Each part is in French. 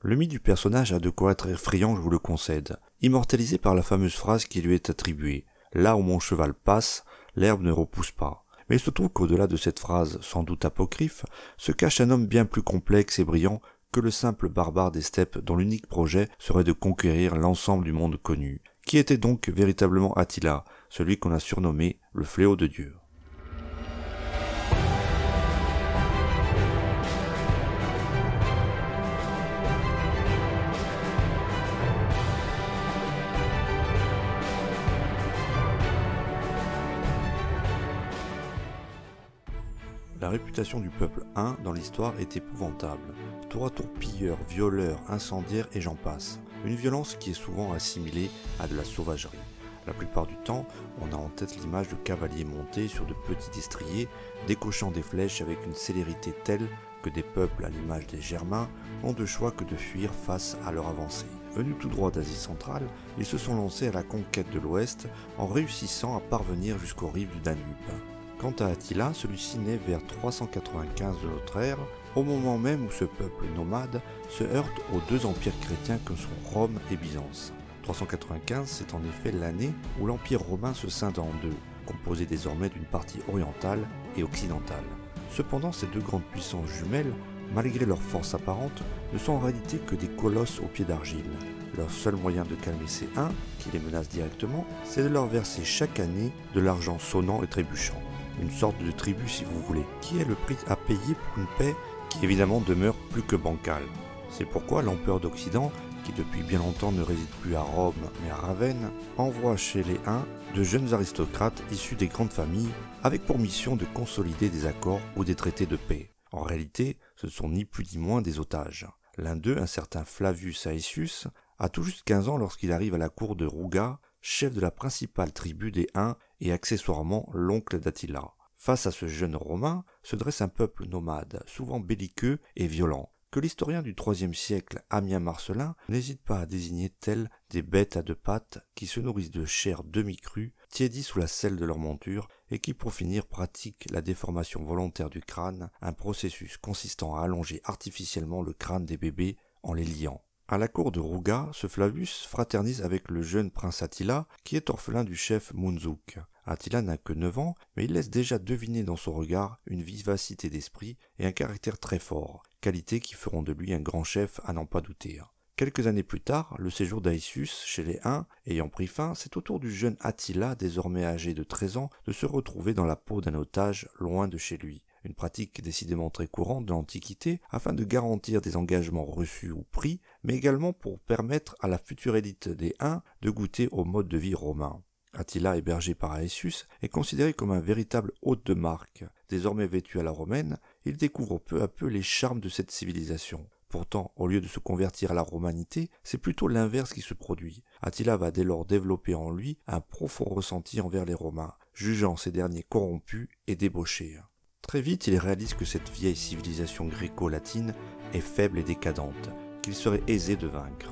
Le mythe du personnage a de quoi être effrayant, je vous le concède, immortalisé par la fameuse phrase qui lui est attribuée « Là où mon cheval passe, l'herbe ne repousse pas ». Mais il se trouve qu'au-delà de cette phrase, sans doute apocryphe, se cache un homme bien plus complexe et brillant que le simple barbare des steppes dont l'unique projet serait de conquérir l'ensemble du monde connu. Qui était donc véritablement Attila, celui qu'on a surnommé le Fléau de Dieu ? La réputation du peuple Hun dans l'histoire est épouvantable. Tour à tour pilleur, violeur, incendiaire et j'en passe. Une violence qui est souvent assimilée à de la sauvagerie. La plupart du temps, on a en tête l'image de cavaliers montés sur de petits destriers, décochant des flèches avec une célérité telle que des peuples à l'image des Germains n'ont de choix que de fuir face à leur avancée. Venus tout droit d'Asie centrale, ils se sont lancés à la conquête de l'Ouest en réussissant à parvenir jusqu'aux rives du Danube. Quant à Attila, celui-ci naît vers 395 de notre ère, au moment même où ce peuple nomade se heurte aux deux empires chrétiens que sont Rome et Byzance. 395, c'est en effet l'année où l'Empire romain se scinde en deux, composé désormais d'une partie orientale et occidentale. Cependant, ces deux grandes puissances jumelles, malgré leur force apparente, ne sont en réalité que des colosses aux pieds d'argile. Leur seul moyen de calmer ces Huns, qui les menacent directement, c'est de leur verser chaque année de l'argent sonnant et trébuchant. Une sorte de tribu si vous voulez, qui est le prix à payer pour une paix qui évidemment demeure plus que bancale. C'est pourquoi l'empereur d'Occident, qui depuis bien longtemps ne réside plus à Rome mais à Ravenne, envoie chez les Huns de jeunes aristocrates issus des grandes familles avec pour mission de consolider des accords ou des traités de paix. En réalité, ce ne sont ni plus ni moins des otages. L'un d'eux, un certain Flavius Aetius, a tout juste 15 ans lorsqu'il arrive à la cour de Rouga, chef de la principale tribu des Huns et accessoirement l'oncle d'Attila. Face à ce jeune Romain se dresse un peuple nomade, souvent belliqueux et violent, que l'historien du IIIe siècle Ammien Marcellin n'hésite pas à désigner tels des bêtes à deux pattes qui se nourrissent de chair demi-crue, tiédie sous la selle de leur monture et qui pour finir pratiquent la déformation volontaire du crâne, un processus consistant à allonger artificiellement le crâne des bébés en les liant. À la cour de Rouga, ce Flavius fraternise avec le jeune prince Attila, qui est orphelin du chef Mounzouk. Attila n'a que 9 ans, mais il laisse déjà deviner dans son regard une vivacité d'esprit et un caractère très fort, qualités qui feront de lui un grand chef à n'en pas douter. Quelques années plus tard, le séjour d'Aetius chez les Huns ayant pris fin, c'est au tour du jeune Attila, désormais âgé de 13 ans, de se retrouver dans la peau d'un otage loin de chez lui. Une pratique décidément très courante de l'Antiquité afin de garantir des engagements reçus ou pris, mais également pour permettre à la future élite des Huns de goûter au mode de vie romain. Attila, hébergé par Aetius, est considéré comme un véritable hôte de marque. Désormais vêtu à la romaine, il découvre peu à peu les charmes de cette civilisation. Pourtant, au lieu de se convertir à la romanité, c'est plutôt l'inverse qui se produit. Attila va dès lors développer en lui un profond ressenti envers les Romains, jugeant ces derniers corrompus et débauchés. Très vite, il réalise que cette vieille civilisation gréco-latine est faible et décadente, qu'il serait aisé de vaincre.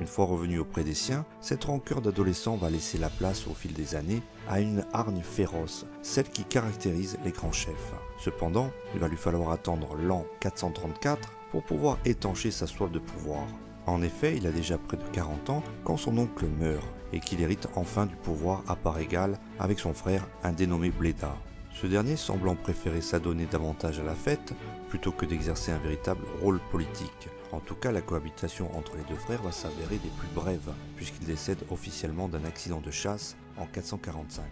Une fois revenu auprès des siens, cette rancœur d'adolescent va laisser la place au fil des années à une hargne féroce, celle qui caractérise les grands chefs. Cependant, il va lui falloir attendre l'an 434 pour pouvoir étancher sa soif de pouvoir. En effet, il a déjà près de 40 ans quand son oncle meurt et qu'il hérite enfin du pouvoir à part égale avec son frère, un dénommé Bléda. Ce dernier semblant préférer s'adonner davantage à la fête plutôt que d'exercer un véritable rôle politique. En tout cas, la cohabitation entre les deux frères va s'avérer des plus brèves, puisqu'ils décèdent officiellement d'un accident de chasse en 445.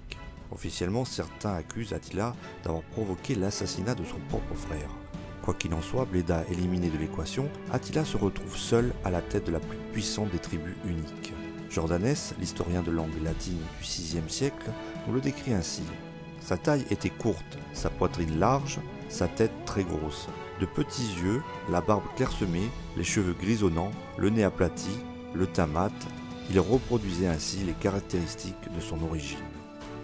Officiellement, certains accusent Attila d'avoir provoqué l'assassinat de son propre frère. Quoi qu'il en soit, Bléda éliminé de l'équation, Attila se retrouve seul à la tête de la plus puissante des tribus uniques. Jordanès, l'historien de langue latine du VIe siècle, nous le décrit ainsi. Sa taille était courte, sa poitrine large, sa tête très grosse, de petits yeux, la barbe clairsemée, les cheveux grisonnants, le nez aplati, le teint mat, il reproduisait ainsi les caractéristiques de son origine.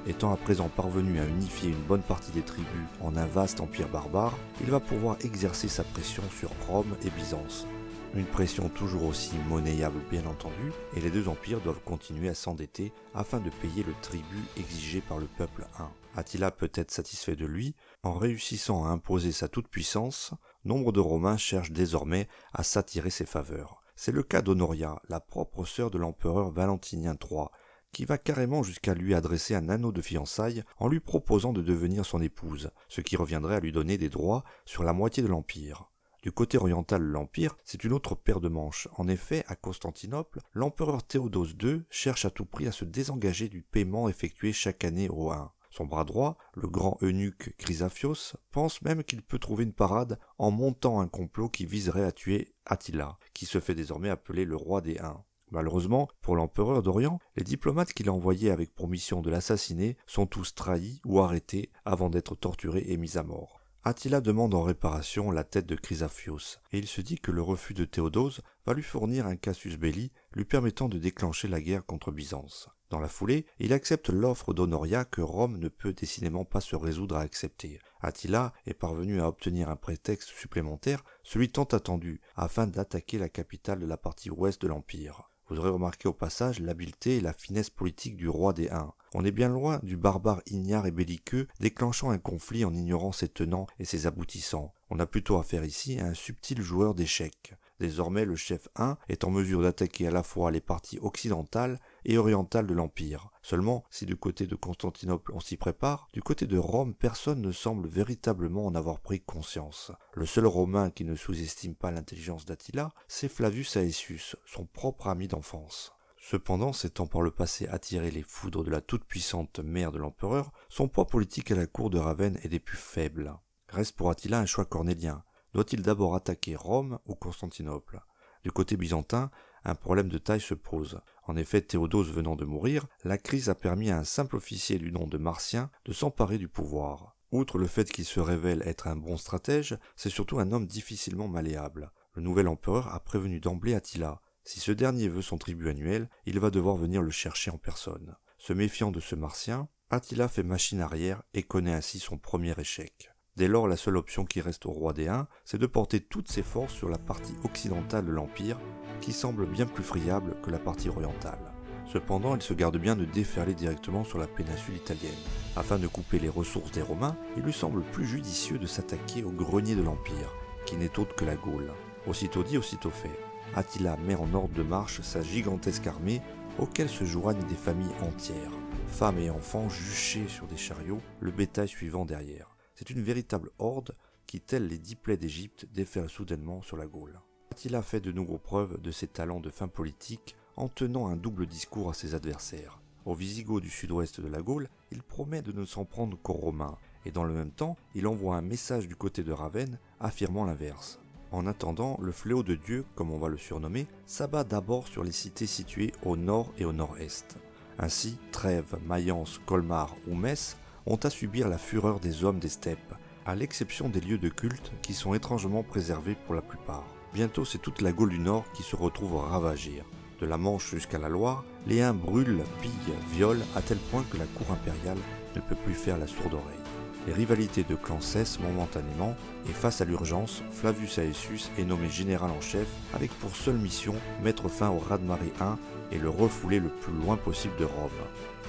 Étant à présent parvenu à unifier une bonne partie des tribus en un vaste empire barbare, il va pouvoir exercer sa pression sur Rome et Byzance. Une pression toujours aussi monnayable bien entendu, et les deux empires doivent continuer à s'endetter afin de payer le tribut exigé par le peuple Hun. Attila peut être satisfait de lui, en réussissant à imposer sa toute-puissance, nombre de Romains cherchent désormais à s'attirer ses faveurs. C'est le cas d'Honoria, la propre sœur de l'empereur Valentinien III, qui va carrément jusqu'à lui adresser un anneau de fiançailles en lui proposant de devenir son épouse, ce qui reviendrait à lui donner des droits sur la moitié de l'Empire. Du côté oriental de l'Empire, c'est une autre paire de manches. En effet, à Constantinople, l'empereur Théodose II cherche à tout prix à se désengager du paiement effectué chaque année aux Huns. Son bras droit, le grand eunuque Chrysaphios, pense même qu'il peut trouver une parade en montant un complot qui viserait à tuer Attila, qui se fait désormais appeler le roi des Huns. Malheureusement, pour l'empereur d'Orient, les diplomates qu'il a envoyés avec pour mission de l'assassiner sont tous trahis ou arrêtés avant d'être torturés et mis à mort. Attila demande en réparation la tête de Chrysaphios, et il se dit que le refus de Théodose va lui fournir un casus belli lui permettant de déclencher la guerre contre Byzance. Dans la foulée, il accepte l'offre d'Honoria que Rome ne peut décidément pas se résoudre à accepter. Attila est parvenu à obtenir un prétexte supplémentaire, celui tant attendu, afin d'attaquer la capitale de la partie ouest de l'Empire. Vous aurez remarqué au passage l'habileté et la finesse politique du roi des Huns. On est bien loin du barbare ignare et belliqueux déclenchant un conflit en ignorant ses tenants et ses aboutissants. On a plutôt affaire ici à un subtil joueur d'échecs. Désormais, le chef Hun est en mesure d'attaquer à la fois les parties occidentales et orientales de l'Empire. Seulement, si du côté de Constantinople on s'y prépare, du côté de Rome, personne ne semble véritablement en avoir pris conscience. Le seul Romain qui ne sous-estime pas l'intelligence d'Attila, c'est Flavius Aetius, son propre ami d'enfance. Cependant, s'étant par le passé attiré les foudres de la toute-puissante mère de l'empereur, son poids politique à la cour de Ravenne est des plus faibles. Reste pour Attila un choix cornélien. Doit-il d'abord attaquer Rome ou Constantinople? Du côté byzantin, un problème de taille se pose. En effet, Théodose venant de mourir, la crise a permis à un simple officier du nom de Marcien de s'emparer du pouvoir. Outre le fait qu'il se révèle être un bon stratège, c'est surtout un homme difficilement malléable. Le nouvel empereur a prévenu d'emblée Attila. Si ce dernier veut son tribut annuel, il va devoir venir le chercher en personne. Se méfiant de ce Marcien, Attila fait machine arrière et connaît ainsi son premier échec. Dès lors, la seule option qui reste au roi des Huns, c'est de porter toutes ses forces sur la partie occidentale de l'Empire, qui semble bien plus friable que la partie orientale. Cependant, il se garde bien de déferler directement sur la péninsule italienne. Afin de couper les ressources des Romains, il lui semble plus judicieux de s'attaquer au grenier de l'Empire, qui n'est autre que la Gaule. Aussitôt dit, aussitôt fait. Attila met en ordre de marche sa gigantesque armée, auquel se joignent des familles entières. Femmes et enfants juchés sur des chariots, le bétail suivant derrière. C'est une véritable horde qui, telle les 10 plaies d'Égypte, déferle soudainement sur la Gaule. Attila fait de nouveau preuve de ses talents de fin politique en tenant un double discours à ses adversaires. Aux Visigoths du sud-ouest de la Gaule, il promet de ne s'en prendre qu'aux Romains, et dans le même temps, il envoie un message du côté de Ravenne affirmant l'inverse. En attendant, le Fléau de Dieu, comme on va le surnommer, s'abat d'abord sur les cités situées au nord et au nord-est. Ainsi, Trèves, Mayence, Colmar ou Metz ont à subir la fureur des hommes des steppes, à l'exception des lieux de culte qui sont étrangement préservés pour la plupart. Bientôt, c'est toute la Gaule du Nord qui se retrouve ravagée. De la Manche jusqu'à la Loire, les Huns brûlent, pillent, violent, à tel point que la cour impériale ne peut plus faire la sourde oreille. Les rivalités de clans cessent momentanément, et face à l'urgence, Flavius Aetius est nommé général en chef, avec pour seule mission mettre fin au raz-de-marée Hun et le refouler le plus loin possible de Rome.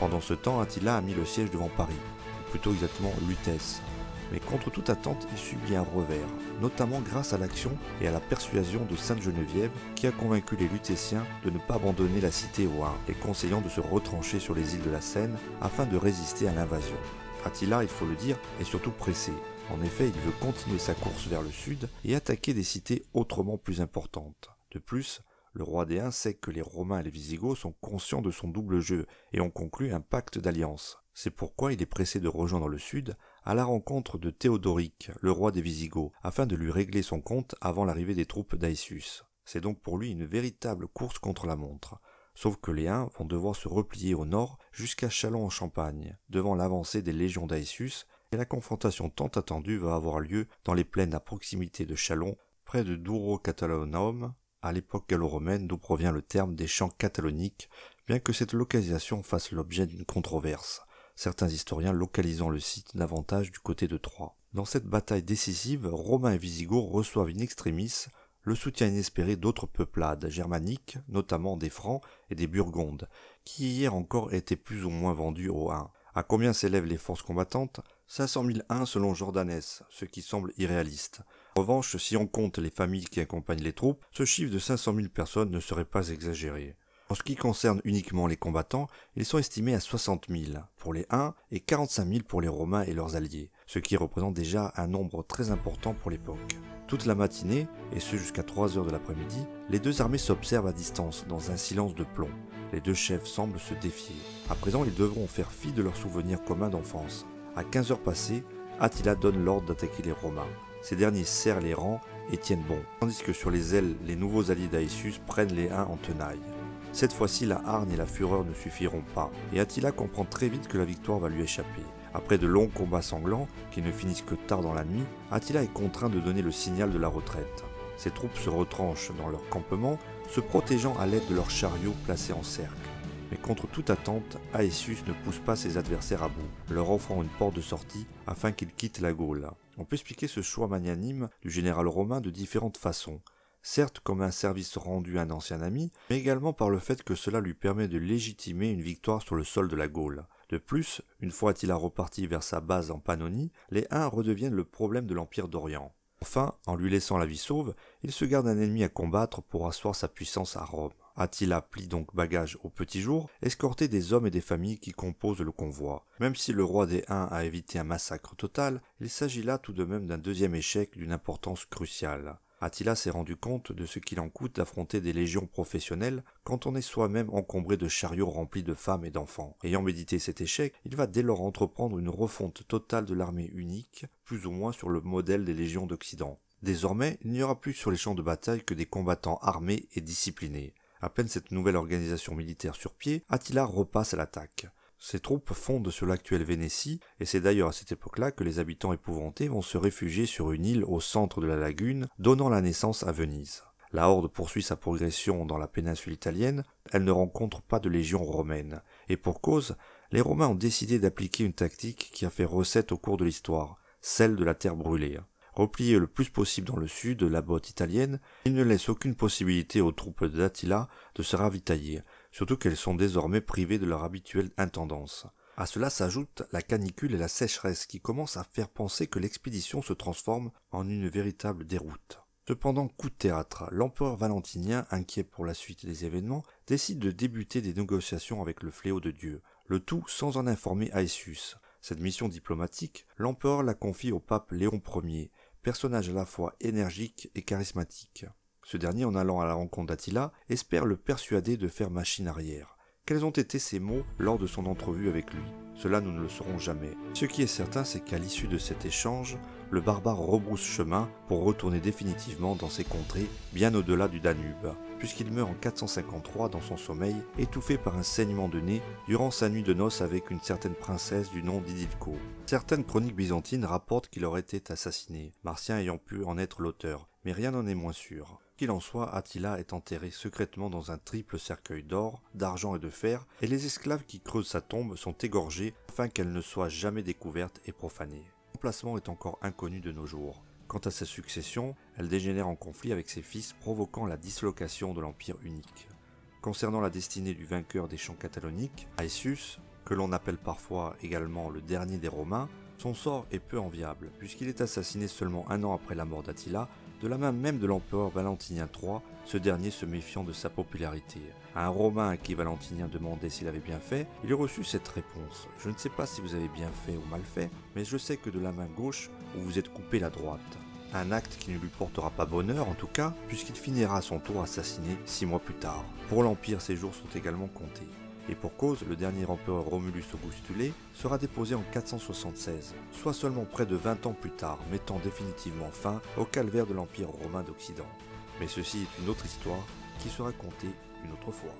Pendant ce temps, Attila a mis le siège devant Paris, plutôt exactement Lutèce. Mais contre toute attente, il subit un revers, notamment grâce à l'action et à la persuasion de Sainte-Geneviève qui a convaincu les Lutétiens de ne pas abandonner la cité aux Huns, les conseillant de se retrancher sur les îles de la Seine afin de résister à l'invasion. Attila, il faut le dire, est surtout pressé. En effet, il veut continuer sa course vers le sud et attaquer des cités autrement plus importantes. De plus, le roi des Huns sait que les Romains et les Visigoths sont conscients de son double jeu et ont conclu un pacte d'alliance. C'est pourquoi il est pressé de rejoindre le sud à la rencontre de Théodoric, le roi des Visigoths, afin de lui régler son compte avant l'arrivée des troupes d'Aetius. C'est donc pour lui une véritable course contre la montre. Sauf que les Huns vont devoir se replier au nord jusqu'à Châlons-en-Champagne, devant l'avancée des légions d'Aetius, et la confrontation tant attendue va avoir lieu dans les plaines à proximité de Châlons, près de Douro-Catalonaum, à l'époque gallo-romaine d'où provient le terme des Champs Catalauniques, bien que cette localisation fasse l'objet d'une controverse. Certains historiens localisant le site davantage du côté de Troie. Dans cette bataille décisive, Romains et Visigoths reçoivent in extremis le soutien inespéré d'autres peuplades germaniques, notamment des Francs et des Burgondes, qui hier encore étaient plus ou moins vendus aux Huns. À combien s'élèvent les forces combattantes ? 500 000 Huns selon Jordanès, ce qui semble irréaliste. En revanche, si on compte les familles qui accompagnent les troupes, ce chiffre de 500 000 personnes ne serait pas exagéré. En ce qui concerne uniquement les combattants, ils sont estimés à 60 000 pour les Huns et 45 000 pour les Romains et leurs alliés, ce qui représente déjà un nombre très important pour l'époque. Toute la matinée, et ce jusqu'à 3 heures de l'après-midi, les deux armées s'observent à distance, dans un silence de plomb. Les deux chefs semblent se défier. À présent, ils devront faire fi de leurs souvenirs communs d'enfance. À 15 heures passées, Attila donne l'ordre d'attaquer les Romains. Ces derniers serrent les rangs et tiennent bon, tandis que sur les ailes, les nouveaux alliés d'Aetius prennent les Huns en tenaille. Cette fois-ci, la hargne et la fureur ne suffiront pas, et Attila comprend très vite que la victoire va lui échapper. Après de longs combats sanglants, qui ne finissent que tard dans la nuit, Attila est contraint de donner le signal de la retraite. Ses troupes se retranchent dans leur campement, se protégeant à l'aide de leurs chariots placés en cercle. Mais contre toute attente, Aetius ne pousse pas ses adversaires à bout, leur offrant une porte de sortie afin qu'ils quittent la Gaule. On peut expliquer ce choix magnanime du général romain de différentes façons, certes comme un service rendu à un ancien ami, mais également par le fait que cela lui permet de légitimer une victoire sur le sol de la Gaule. De plus, une fois Attila reparti vers sa base en Pannonie, les Huns redeviennent le problème de l'Empire d'Orient. Enfin, en lui laissant la vie sauve, il se garde un ennemi à combattre pour asseoir sa puissance à Rome. Attila plie donc bagage au petit jour, escorté des hommes et des familles qui composent le convoi. Même si le roi des Huns a évité un massacre total, il s'agit là tout de même d'un deuxième échec d'une importance cruciale. Attila s'est rendu compte de ce qu'il en coûte d'affronter des légions professionnelles quand on est soi-même encombré de chariots remplis de femmes et d'enfants. Ayant médité cet échec, il va dès lors entreprendre une refonte totale de l'armée unique, plus ou moins sur le modèle des légions d'Occident. Désormais, il n'y aura plus sur les champs de bataille que des combattants armés et disciplinés. À peine cette nouvelle organisation militaire sur pied, Attila repasse à l'attaque. Ses troupes fondent sur l'actuelle Vénétie, et c'est d'ailleurs à cette époque-là que les habitants épouvantés vont se réfugier sur une île au centre de la lagune, donnant la naissance à Venise. La horde poursuit sa progression dans la péninsule italienne, elle ne rencontre pas de légion romaine. Et pour cause, les Romains ont décidé d'appliquer une tactique qui a fait recette au cours de l'histoire, celle de la terre brûlée. Repliés le plus possible dans le sud, la botte italienne, ils ne laissent aucune possibilité aux troupes d'Attila de se ravitailler, surtout qu'elles sont désormais privées de leur habituelle intendance. À cela s'ajoute la canicule et la sécheresse qui commencent à faire penser que l'expédition se transforme en une véritable déroute. Cependant, coup de théâtre, l'empereur Valentinien, inquiet pour la suite des événements, décide de débuter des négociations avec le Fléau de Dieu, le tout sans en informer Aetius. Cette mission diplomatique, l'empereur la confie au pape Léon Ier, personnage à la fois énergique et charismatique. Ce dernier, en allant à la rencontre d'Attila, espère le persuader de faire machine arrière. Quels ont été ses mots lors de son entrevue avec lui? Cela nous ne le saurons jamais. Ce qui est certain, c'est qu'à l'issue de cet échange, le barbare rebrousse chemin pour retourner définitivement dans ses contrées, bien au-delà du Danube, puisqu'il meurt en 453 dans son sommeil, étouffé par un saignement de nez durant sa nuit de noces avec une certaine princesse du nom d'Idilco. Certaines chroniques byzantines rapportent qu'il aurait été assassiné, Marcien ayant pu en être l'auteur, mais rien n'en est moins sûr. Qu'il en soit, Attila est enterré secrètement dans un triple cercueil d'or, d'argent et de fer, et les esclaves qui creusent sa tombe sont égorgés afin qu'elle ne soit jamais découverte et profanée. L'emplacement est encore inconnu de nos jours. Quant à sa succession, elle dégénère en conflit avec ses fils, provoquant la dislocation de l'Empire unique. Concernant la destinée du vainqueur des Champs Catalauniques, Aetius, que l'on appelle parfois également le dernier des Romains, son sort est peu enviable, puisqu'il est assassiné seulement un an après la mort d'Attila, de la main même de l'empereur Valentinien III, ce dernier se méfiant de sa popularité. À un Romain à qui Valentinien demandait s'il avait bien fait, il reçut cette réponse. « Je ne sais pas si vous avez bien fait ou mal fait, mais je sais que de la main gauche, vous vous êtes coupé la droite. » Un acte qui ne lui portera pas bonheur en tout cas, puisqu'il finira à son tour assassiné 6 mois plus tard. Pour l'Empire, ses jours sont également comptés. Et pour cause, le dernier empereur Romulus Augustulé sera déposé en 476, soit seulement près de 20 ans plus tard, mettant définitivement fin au calvaire de l'Empire romain d'Occident. Mais ceci est une autre histoire qui sera contée une autre fois.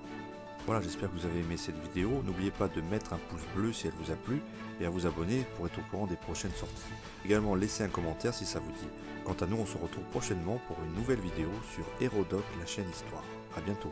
Voilà, j'espère que vous avez aimé cette vidéo. N'oubliez pas de mettre un pouce bleu si elle vous a plu et à vous abonner pour être au courant des prochaines sorties. Également, laissez un commentaire si ça vous dit. Quant à nous, on se retrouve prochainement pour une nouvelle vidéo sur Hérodote, la chaîne Histoire. A bientôt.